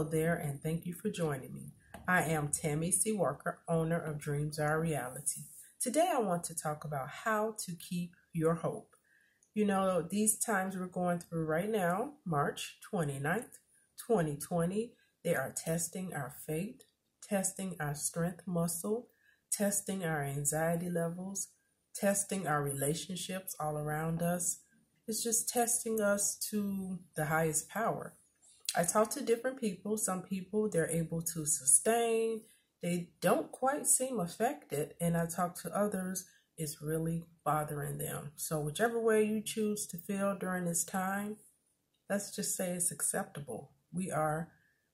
Hello there, and thank you for joining me. I am Tammy Sharice Walker, owner of Dreams Are A Reality. Today I want to talk about how to keep your hope. You know, these times we're going through right now, March 29th, 2020, they are testing our faith, testing our strength muscle, testing our anxiety levels, testing our relationships all around us. It's just testing us to the highest power. I talk to different people. Some people, they're able to sustain. They don't quite seem affected. And I talk to others, it's really bothering them. So whichever way you choose to feel during this time, let's just say it's acceptable. We are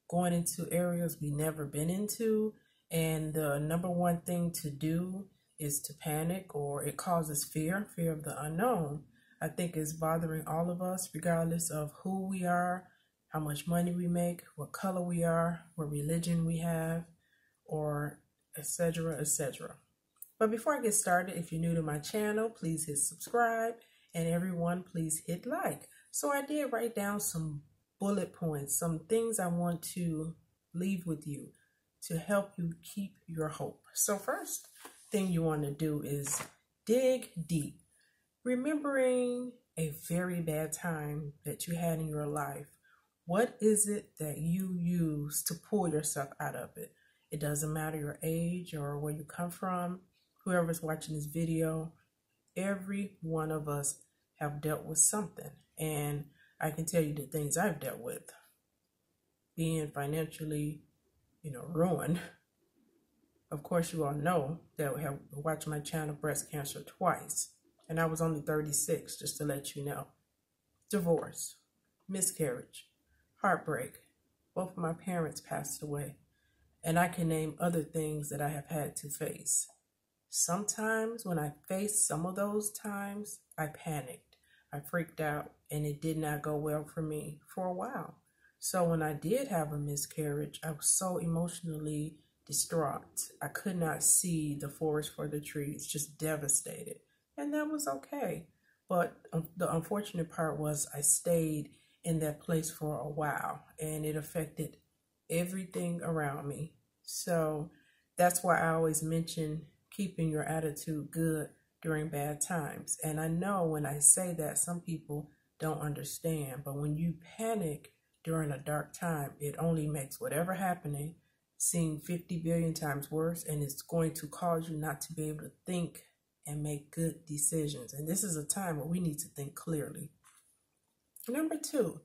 going into areas we've never been into. And the number one thing to do is to panic, or it causes fear of the unknown. I think it's bothering all of us, regardless of who we are, how much money we make, what color we are, what religion we have, or etc., etc. But before I get started, if you're new to my channel, please hit subscribe, and everyone, please hit like. So I did write down some bullet points, some things I want to leave with you to help you keep your hope. So first thing you want to do is dig deep. Remembering a very bad time that you had in your life, what is it that you use to pull yourself out of it? It doesn't matter your age or where you come from. Whoever's watching this video, every one of us have dealt with something. And I can tell you the things I've dealt with. Being financially, ruined. Of course, you all know that have watched my channel, breast cancer twice. And I was only 36, just to let you know. Divorce, miscarriage, heartbreak. Both of my parents passed away. And I can name other things that I have had to face. Sometimes when I faced some of those times, I panicked. I freaked out, and it did not go well for me for a while. So when I did have a miscarriage, I was so emotionally distraught. I could not see the forest for the trees, just devastated. And that was okay. But the unfortunate part was I stayed in that place for a while, and it affected everything around me. So that's why I always mention keeping your attitude good during bad times. And I know when I say that, some people don't understand. But when you panic during a dark time, it only makes whatever happening seem 50 billion times worse, and it's going to cause you not to be able to think and make good decisions. And this is a time where we need to think clearly. Number two,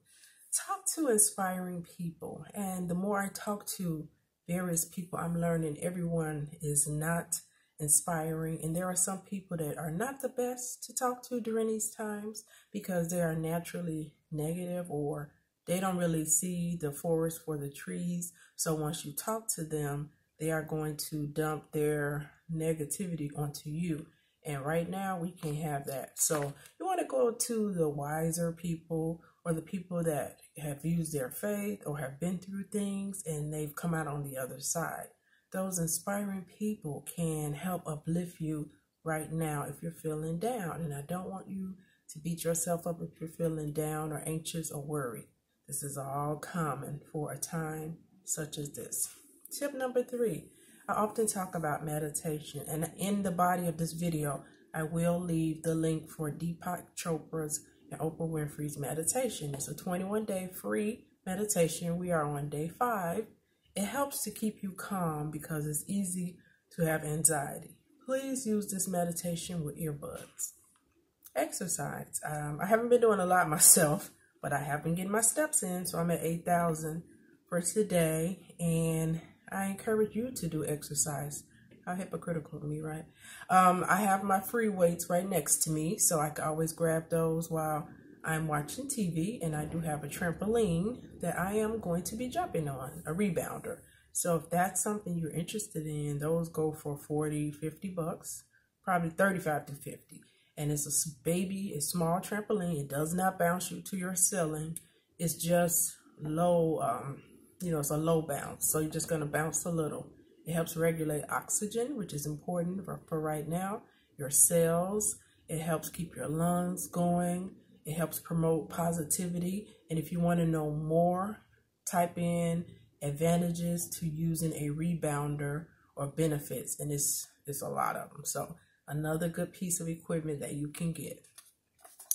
talk to inspiring people. And the more I talk to various people, I'm learning everyone is not inspiring. And there are some people that are not the best to talk to during these times because they are naturally negative, or they don't really see the forest for the trees. So once you talk to them, they are going to dump their negativity onto you. And right now, we can't have that. So you want to go to the wiser people, or the people that have used their faith or have been through things and they've come out on the other side. Those inspiring people can help uplift you right now if you're feeling down. And I don't want you to beat yourself up if you're feeling down or anxious or worried. This is all common for a time such as this. Tip number three. I often talk about meditation, and in the body of this video, I will leave the link for Deepak Chopra's and Oprah Winfrey's meditation. It's a 21-day free meditation. We are on day 5. It helps to keep you calm because it's easy to have anxiety. Please use this meditation with earbuds. Exercise. I haven't been doing a lot myself, but I have been getting my steps in, so I'm at 8,000 for today, and I encourage you to do exercise. How hypocritical of me, right? I have my free weights right next to me, so I can always grab those while I'm watching TV. And I do have a trampoline that I am going to be jumping on, a rebounder. So if that's something you're interested in, those go for $40, $50, probably $35 to $50. And it's a small trampoline. It does not bounce you to your ceiling. It's just low, it's a low bounce. So you're just going to bounce a little. It helps regulate oxygen, which is important for right now, your cells. It helps keep your lungs going. It helps promote positivity. And if you want to know more, type in advantages to using a rebounder or benefits, and it's a lot of them. So another good piece of equipment that you can get.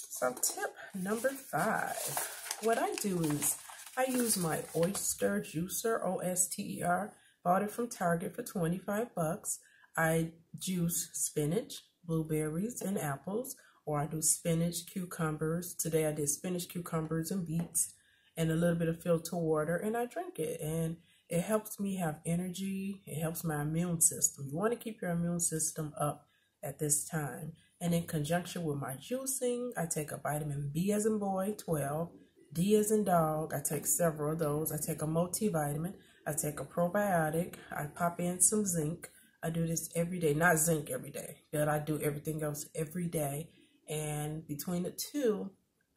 So tip number 5, what I do is I use my Oyster Juicer, O-S-T-E-R. Bought it from Target for 25 bucks. I juice spinach, blueberries, and apples, or I do spinach, cucumbers. Today I did spinach, cucumbers, and beets, and a little bit of filtered water, and I drink it, and it helps me have energy. It helps my immune system. You want to keep your immune system up at this time. And in conjunction with my juicing, I take a vitamin B as in boy, 12, D as in dog. I take several of those. I take a multivitamin. I take a probiotic. I pop in some zinc. I do this every day. Not zinc every day, but I do everything else every day. And between the two,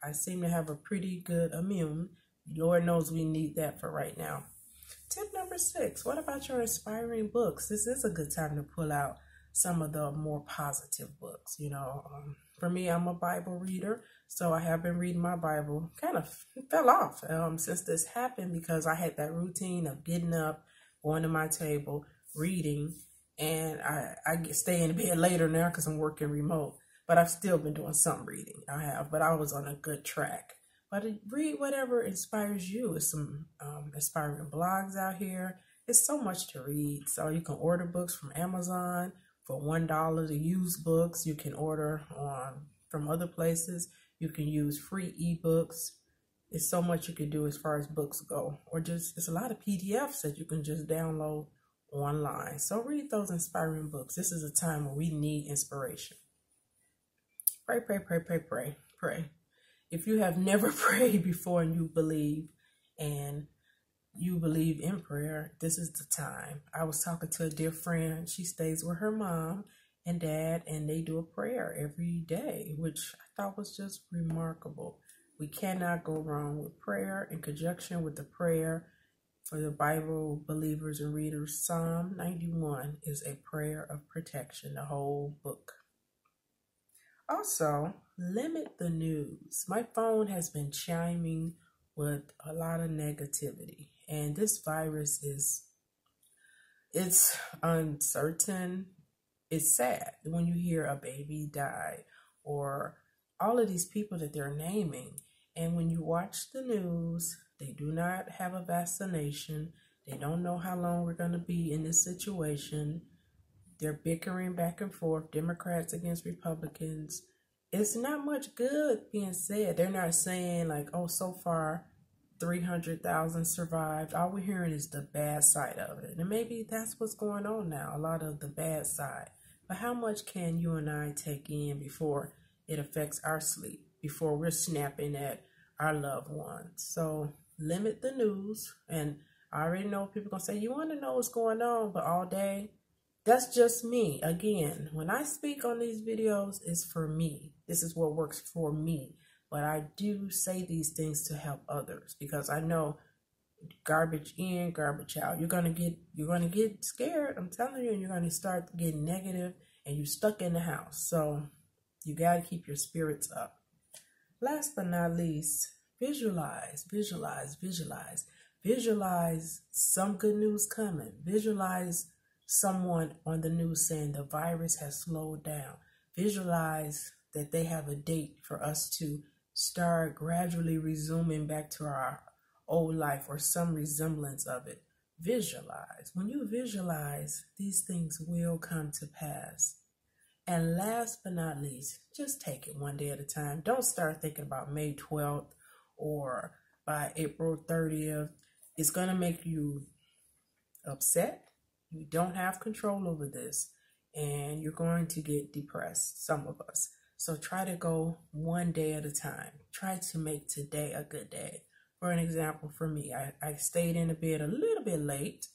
I seem to have a pretty good immune. Lord knows we need that for right now. Tip number 6, what about your inspiring books? This is a good time to pull out some of the more positive books. You know, for me, I'm a Bible reader, so I have been reading my Bible. Kind of fell off since this happened, because I had that routine of getting up, going to my table, reading, and I stay in bed later now because I'm working remote, but I've still been doing some reading. I have, but I was on a good track. But read whatever inspires you. There's some inspiring blogs out here. It's so much to read. So you can order books from Amazon for $1. The used books you can order from other places. You can use free ebooks. It's so much you can do as far as books go. Or just, it's a lot of PDFs that you can just download online. So read those inspiring books. This is a time where we need inspiration. Pray, pray, pray, pray, pray, pray. If you have never prayed before and you believe in prayer, this is the time. I was talking to a dear friend. She stays with her mom and dad, and they do a prayer every day, which I thought was just remarkable. We cannot go wrong with prayer. In conjunction with the prayer for the Bible believers and readers, Psalm 91 is a prayer of protection, the whole book. Also, limit the news. My phone has been chiming with a lot of negativity, and this virus it's uncertain. It's sad when you hear a baby die or all of these people that they're naming. And when you watch the news, they do not have a vaccination. They don't know how long we're going to be in this situation. They're bickering back and forth, Democrats against Republicans. It's not much good being said. They're not saying like, oh, so far 300,000 survived. All we're hearing is the bad side of it. And maybe that's what's going on now, a lot of the bad side. But how much can you and I take in before it affects our sleep, before we're snapping at our loved ones? So limit the news. And I already know people are going to say, you want to know what's going on, but all day. That's just me. Again, when I speak on these videos, it's for me. This is what works for me. But I do say these things to help others, because I know garbage in, garbage out. You're gonna get scared, I'm telling you, and you're gonna start getting negative and you're stuck in the house. So you gotta keep your spirits up. Last but not least, visualize, visualize, visualize. Visualize some good news coming. Visualize someone on the news saying the virus has slowed down. Visualize that they have a date for us to start gradually resuming back to our old life or some resemblance of it. Visualize. When you visualize, these things will come to pass. And last but not least, just take it one day at a time. Don't start thinking about May 12th or by April 30th. It's going to make you upset. You don't have control over this, and you're going to get depressed, some of us. So try to go one day at a time. Try to make today a good day. For an example, for me, I stayed in the bed a little bit late.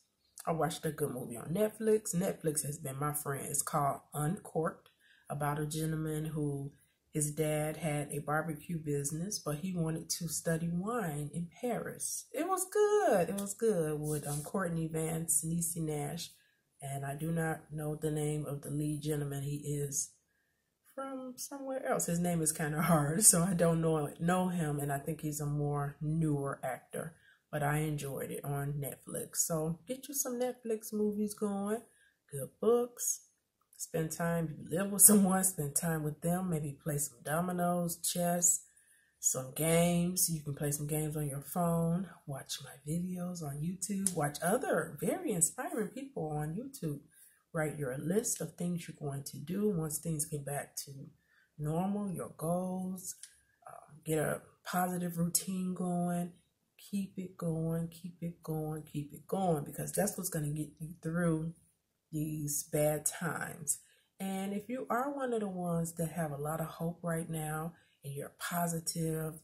I watched a good movie on Netflix. Netflix has been my friend. It's called Uncorked, about a gentleman who his dad had a barbecue business, but he wanted to study wine in Paris. It was good. It was good with Courtney Vance, Nisi Nash, and I do not know the name of the lead gentleman. He is from somewhere else. His name is kind of hard, so I don't know him, and I think he's a more newer actor. but I enjoyed it on Netflix. So get you some Netflix movies going, good books, spend time, if you live with someone, spend time with them, maybe play some dominoes, chess, some games. You can play some games on your phone, watch my videos on YouTube, watch other very inspiring people on YouTube. Write your list of things you're going to do once things get back to normal, your goals, get a positive routine going, keep it going, keep it going, keep it going, because that's what's going to get you through these bad times. And if you are one of the ones that have a lot of hope right now and you're positive,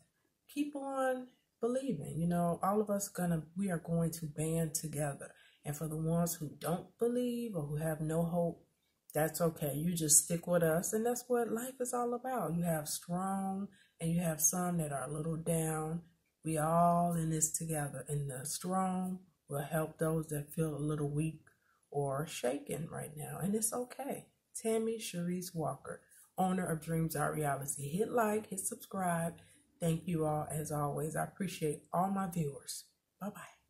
keep on believing. You know, all of us we are going to band together. And for the ones who don't believe or who have no hope, that's okay. You just stick with us. And that's what life is all about. You have strong and you have some that are a little down. We all in this together. And the strong will help those that feel a little weak or shaken right now. And it's okay. Tammy Sharice Walker, owner of Dreams Are A Reality. Hit like, hit subscribe. Thank you all as always. I appreciate all my viewers. Bye-bye.